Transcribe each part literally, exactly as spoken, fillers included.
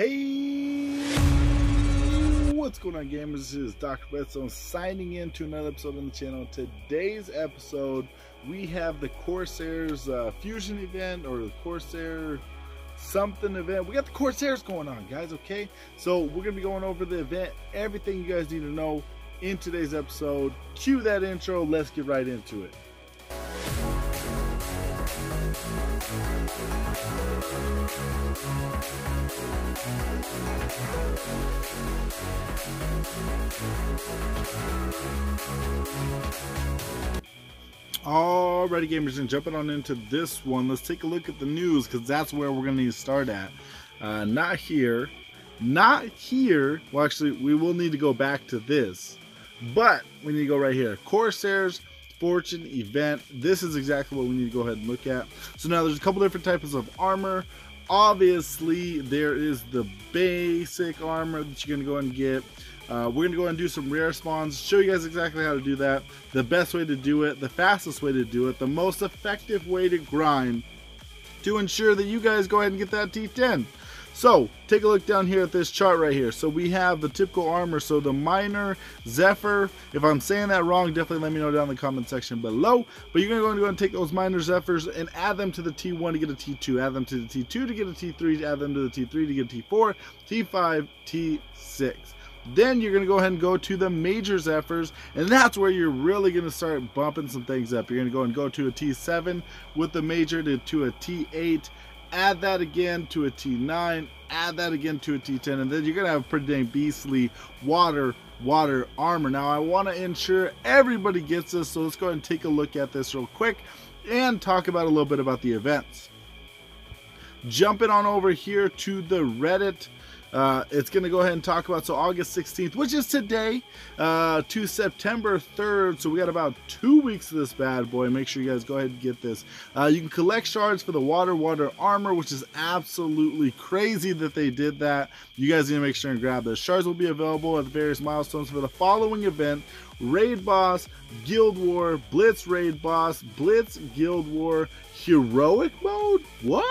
Hey, what's going on, gamers? This is Doctor Redstone signing in to another episode on the channel. Today's episode, we have the Corsair's uh, Fusion event, or the Corsair something event. We got the Corsairs going on, guys, okay? So we're going to be going over the event, everything you guys need to know in today's episode. Cue that intro. Let's get right into it. Alrighty, gamers, and jumping on into this one, let's take a look at the news, because that's where we're going to need to start at. Uh, not here. Not here. Well, actually, we will need to go back to this. But we need to go right here. Corsair's Fortune event. This is exactly what we need to go ahead and look at. So now there's a couple different types of armor. Obviously, there is the basic armor that you're going to go and get. Uh, we're going to go and do some rare spawns, show you guys exactly how to do that, the best way to do it, the fastest way to do it, the most effective way to grind to ensure that you guys go ahead and get that T ten. So take a look down here at this chart right here. So we have the typical armor, so the minor, Zephyr. If I'm saying that wrong, definitely let me know down in the comment section below. But you're going to go and take those minor Zephyrs and add them to the T one to get a T two, add them to the T two to get a T three, add them to the T three to get a T four, T five, T six. Then you're going to go ahead and go to the major Zephyrs, and that's where you're really going to start bumping some things up. You're going to go and go to a T seven with the major to, to a T eight, add that again to a T nine, add that again to a T ten, and then you're going to have pretty dang beastly water, water armor. Now I want to ensure everybody gets this, so let's go ahead and take a look at this real quick and talk about a little bit about the events. Jumping on over here to the Reddit. Uh, it's going to go ahead and talk about, so August sixteenth, which is today, uh, to September third, so we got about two weeks of this bad boy. Make sure you guys go ahead and get this. Uh, you can collect shards for the Water Water Armor, which is absolutely crazy that they did that. You guys need to make sure and grab this. Shards will be available at the various milestones for the following event: Raid Boss, Guild War, Blitz Raid Boss, Blitz Guild War, Heroic Mode? What?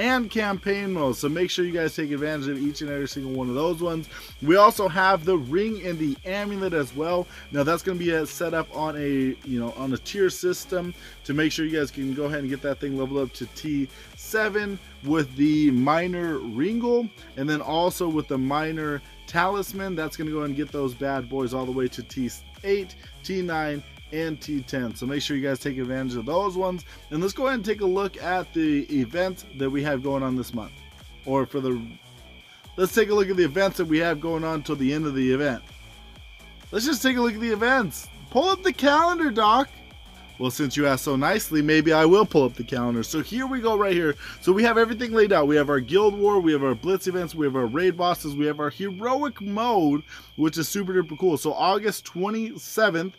And campaign mode. So make sure you guys take advantage of each and every single one of those ones. We also have the ring and the amulet as well. Now that's going to be set up on a you know on a tier system to make sure you guys can go ahead and get that thing leveled up to T seven with the minor ringle, and then also with the minor talisman. That's going to go ahead and get those bad boys all the way to T eight, T nine, and T ten. So make sure you guys take advantage of those ones, and let's go ahead and take a look at the events that we have going on this month, or for the let's take a look at the events that we have going on till the end of the event. Let's just take a look at the events. Pull up the calendar, Doc. Well, since you asked so nicely, maybe I will pull up the calendar. So here we go right here. So we have everything laid out. We have our Guild War, we have our Blitz events, we have our Raid Bosses, we have our Heroic Mode, which is super duper cool. So August twenty-seventh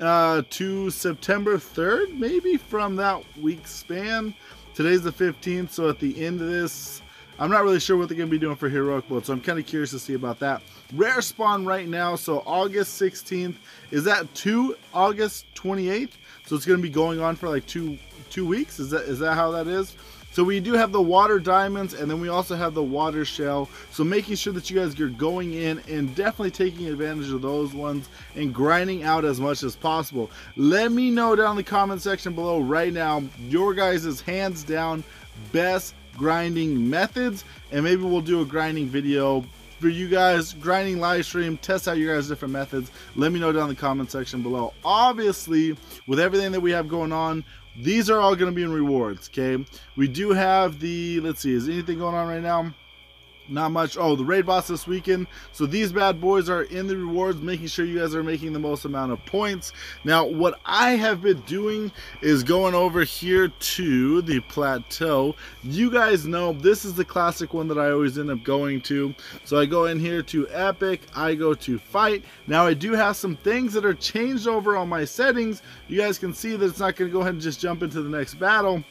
Uh, to September third, maybe, from that week span. Today's the fifteenth, so at the end of this, I'm not really sure what they're going to be doing for Heroic Mode, so I'm kind of curious to see about that. Rare spawn right now, so August sixteenth, is that to August twenty-eighth? So it's going to be going on for like two two weeks? Is that is that how that is? So we do have the water diamonds, and then we also have the water shell. So making sure that you guys are going in and definitely taking advantage of those ones and grinding out as much as possible. Let me know down in the comment section below right now your guys' hands down best grinding methods, and maybe we'll do a grinding video for you guys, grinding live stream, test out your guys' different methods. Let me know down in the comment section below. Obviously, with everything that we have going on, these are all going to be in rewards, okay? We do have the, let's see, is anything going on right now? Not much. Oh, the Raid Boss this weekend. So these bad boys are in the rewards, making sure you guys are making the most amount of points. Now, what I have been doing is going over here to the plateau. You guys know this is the classic one that I always end up going to. So I go in here to Epic. I go to Fight. Now, I do have some things that are changed over on my settings. You guys can see that it's not going to go ahead and just jump into the next battle.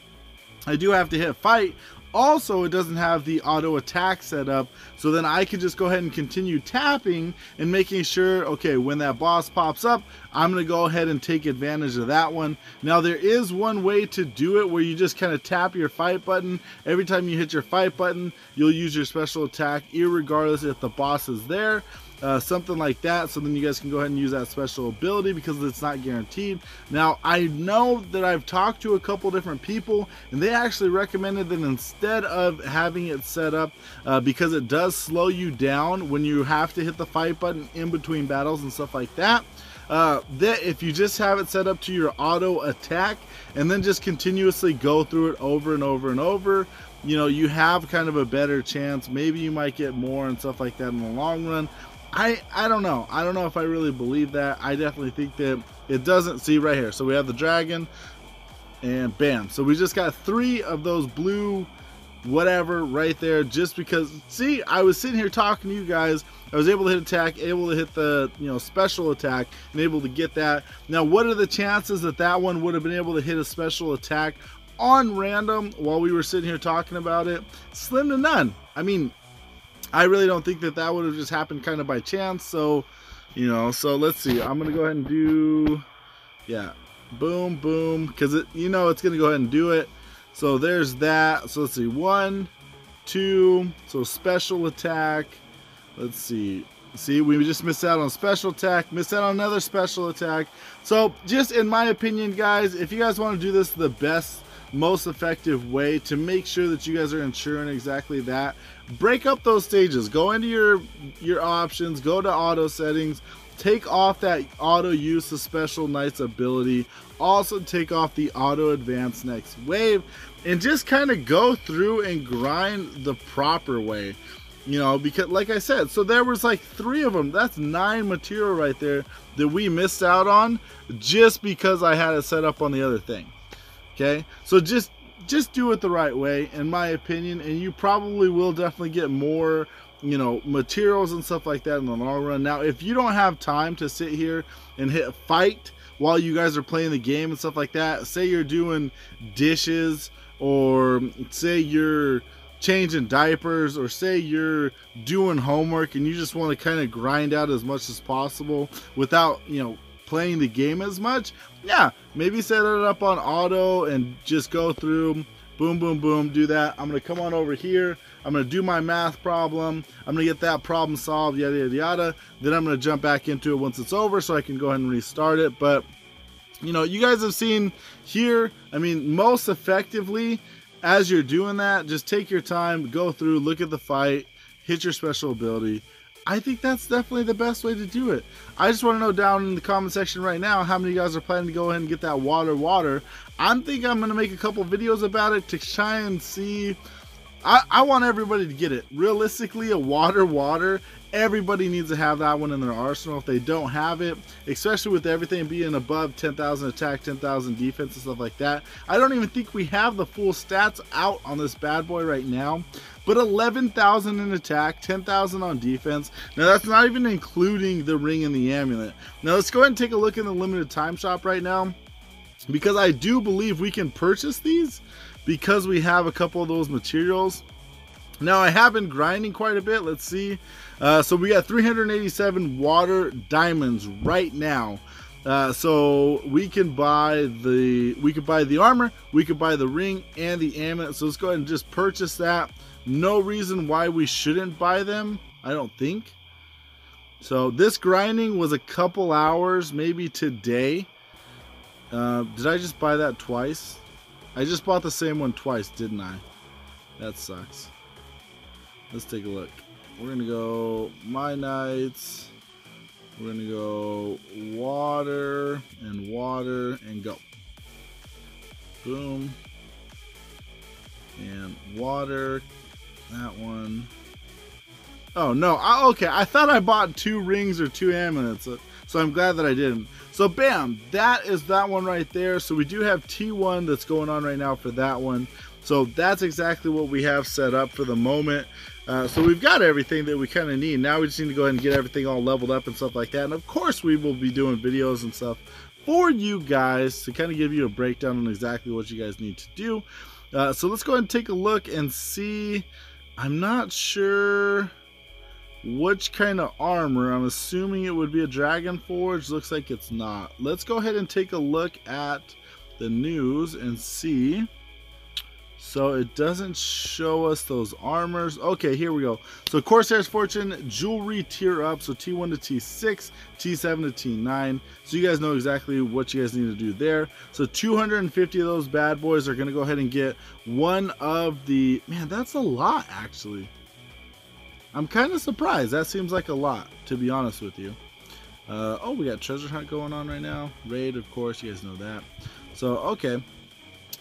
I do have to hit Fight Also, it doesn't have the auto attack set up, so then I can just go ahead and continue tapping and making sure, okay, when that boss pops up, I'm going to go ahead and take advantage of that one. Now, there is one way to do it where you just kind of tap your fight button. Every time you hit your fight button, you'll use your special attack, irregardless if the boss is there. Uh, something like that, so then you guys can go ahead and use that special ability because it's not guaranteed. Now, I know that I've talked to a couple different people and they actually recommended that instead of having it set up, uh, because it does slow you down when you have to hit the fight button in between battles and stuff like that, uh, that if you just have it set up to your auto attack and then just continuously go through it over and over and over, you know, you have kind of a better chance. Maybe you might get more and stuff like that in the long run. I, I don't know. I don't know if I really believe that. I definitely think that it doesn't. See right here. So we have the dragon and bam. So we just got three of those blue whatever right there just because, see, I was sitting here talking to you guys. I was able to hit attack, able to hit the, you know, special attack and able to get that. Now, what are the chances that that one would have been able to hit a special attack on random while we were sitting here talking about it? Slim to none. I mean, I really don't think that that would have just happened kind of by chance. So, you know, so let's see. I'm going to go ahead and do, yeah, boom, boom. Because, it, you know, it's going to go ahead and do it. So there's that. So let's see. One, two. So special attack. Let's see. See, we just missed out on special attack, missed out on another special attack. So just in my opinion, guys, if you guys want to do this the best, most effective way to make sure that you guys are ensuring exactly that, break up those stages, go into your your options, go to auto settings, take off that auto use of special knight's ability, also take off the auto advance next wave, and just kind of go through and grind the proper way, you know, because like I said, so there was like three of them. That's nine material right there that we missed out on just because I had it set up on the other thing. Okay, so just just do it the right way, in my opinion, and you probably will definitely get more, you know, materials and stuff like that in the long run. Now, if you don't have time to sit here and hit fight while you guys are playing the game and stuff like that, say you're doing dishes, or say you're changing diapers, or say you're doing homework and you just want to kind of grind out as much as possible without, you know, playing the game as much, yeah, maybe set it up on auto and just go through, boom, boom, boom, do that. I'm gonna come on over here, I'm gonna do my math problem, I'm gonna get that problem solved, yada, yada, yada. Then I'm gonna jump back into it once it's over so I can go ahead and restart it. But, you know, you guys have seen here, I mean, most effectively, as you're doing that, just take your time, go through, look at the fight, hit your special ability. I think that's definitely the best way to do it. I just want to know down in the comment section right now how many of you guys are planning to go ahead and get that water water. I think I'm going to make a couple videos about it to try and see. I, I want everybody to get it. Realistically, a water water, everybody needs to have that one in their arsenal. If they don't have it, especially with everything being above ten thousand attack, ten thousand defense and stuff like that. I don't even think we have the full stats out on this bad boy right now. But eleven thousand in attack, ten thousand on defense. Now that's not even including the ring and the amulet. Now let's go ahead and take a look in the limited time shop right now, because I do believe we can purchase these because we have a couple of those materials. Now I have been grinding quite a bit. Let's see. Uh, so we got three hundred eighty-seven water diamonds right now. Uh, so we can buy the we could buy the armor, we could buy the ring and the amulet. So let's go ahead and just purchase that. No reason why we shouldn't buy them, I don't think. So this grinding was a couple hours, maybe today. Uh, did I just buy that twice? I just bought the same one twice, didn't I? That sucks. Let's take a look. We're gonna go my knights. We're gonna go water and water and go. Boom. And water. That one. Oh no, I, okay, I thought I bought two rings or two amulets, so, so I'm glad that I didn't. So bam, that is that one right there. So we do have T one that's going on right now for that one. So that's exactly what we have set up for the moment. Uh, so we've got everything that we kind of need. Now we just need to go ahead and get everything all leveled up and stuff like that. And of course we will be doing videos and stuff for you guys to kind of give you a breakdown on exactly what you guys need to do. Uh, so let's go ahead and take a look and see. I'm not sure which kind of armor. I'm assuming it would be a Dragon Forge. Looks like it's not. Let's go ahead and take a look at the news and see. So it doesn't show us those armors. Okay, here we go. So Corsair's Fortune jewelry tier up. So T one to T six, T seven to T nine. So you guys know exactly what you guys need to do there. So two hundred fifty of those bad boys are gonna go ahead and get one of the, man, that's a lot actually. I'm kind of surprised. That seems like a lot, to be honest with you. Uh, oh, we got treasure hunt going on right now. Raid, of course, you guys know that. So, okay.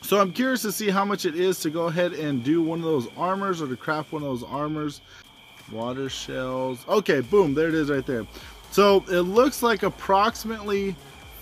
So I'm curious to see how much it is to go ahead and do one of those armors or to craft one of those armors. Water shells. Okay, boom, there it is right there. So it looks like approximately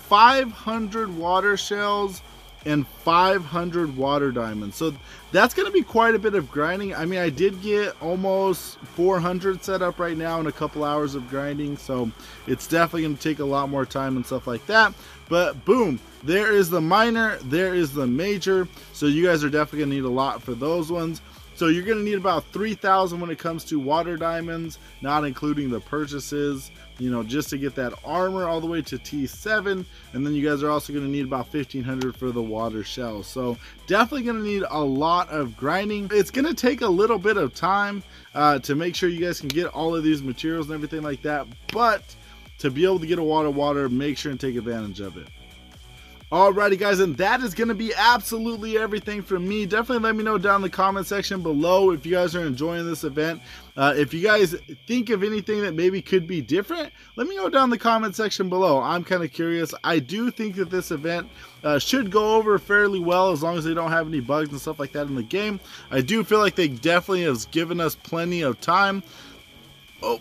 five hundred water shells and five hundred water diamonds. So that's going to be quite a bit of grinding. I mean, I did get almost four hundred set up right now in a couple hours of grinding. So it's definitely going to take a lot more time and stuff like that. But boom, there is the minor, there is the major. So you guys are definitely going to need a lot for those ones. So you're going to need about three thousand when it comes to water diamonds, not including the purchases, you know, just to get that armor all the way to T seven. And then you guys are also going to need about fifteen hundred for the water shells. So definitely going to need a lot of grinding. It's going to take a little bit of time uh, to make sure you guys can get all of these materials and everything like that. But to be able to get a water water, make sure and take advantage of it. Alrighty guys, and that is going to be absolutely everything from me. Definitely let me know down in the comment section below if you guys are enjoying this event. Uh, if you guys think of anything that maybe could be different, let me know down in the comment section below. I'm kind of curious. I do think that this event uh, should go over fairly well as long as they don't have any bugs and stuff like that in the game. I do feel like they definitely have given us plenty of time. Oh.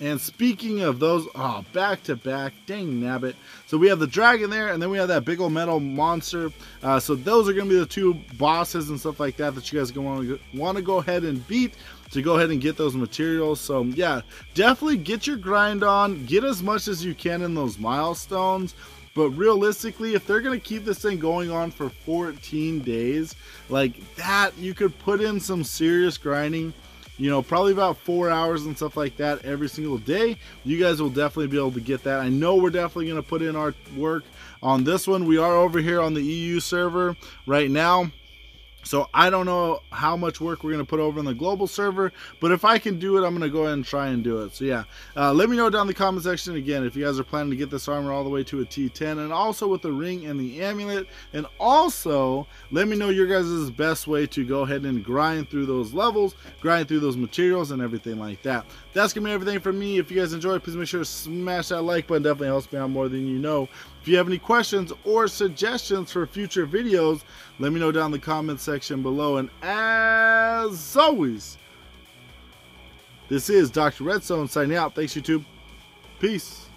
And speaking of those, oh, back to back, dang nabbit. So we have the dragon there, and then we have that big old metal monster. Uh, so those are going to be the two bosses and stuff like that that you guys are going to want to go ahead and beat to go ahead and get those materials. So yeah, definitely get your grind on, get as much as you can in those milestones. But realistically, if they're going to keep this thing going on for fourteen days, like that, you could put in some serious grinding. You know, probably about four hours and stuff like that every single day. You guys will definitely be able to get that. I know we're definitely going to put in our work on this one. We are over here on the E U server right now. So I don't know how much work we're going to put over on the global server, but if I can do it, I'm going to go ahead and try and do it. So yeah, uh, let me know down in the comment section again if you guys are planning to get this armor all the way to a T ten, and also with the ring and the amulet. And also let me know your guys' best way to go ahead and grind through those levels, grind through those materials and everything like that. That's going to be everything from me. If you guys enjoyed, please make sure to smash that like button. Definitely helps me out more than you know. If you have any questions or suggestions for future videos, let me know down in the comment section below. And as always, this is Doctor Redstone signing out. Thanks, YouTube. Peace.